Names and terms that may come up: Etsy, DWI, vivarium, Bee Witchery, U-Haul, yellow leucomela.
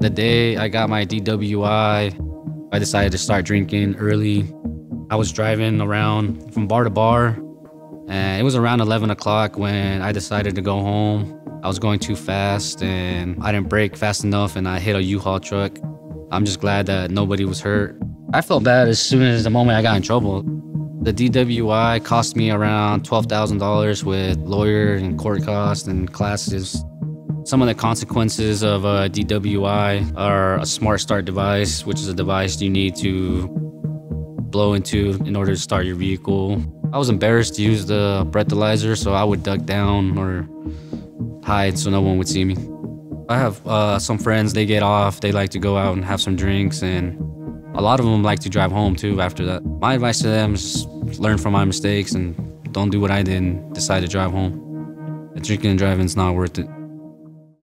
The day I got my DWI, I decided to start drinking early. I was driving around from bar to bar, and it was around 11 o'clock when I decided to go home. I was going too fast, and I didn't brake fast enough, and I hit a U-Haul truck. I'm just glad that nobody was hurt. I felt bad as soon as the moment I got in trouble. The DWI cost me around $12,000 with lawyer and court costs and classes. Some of the consequences of a DWI are a smart start device, which is a device you need to blow into in order to start your vehicle. I was embarrassed to use the breathalyzer, so I would duck down or hide so no one would see me. I have some friends, they get off, they like to go out and have some drinks, and a lot of them like to drive home too after that. My advice to them is learn from my mistakes and don't do what I did and decide to drive home. Drinking and driving is not worth it.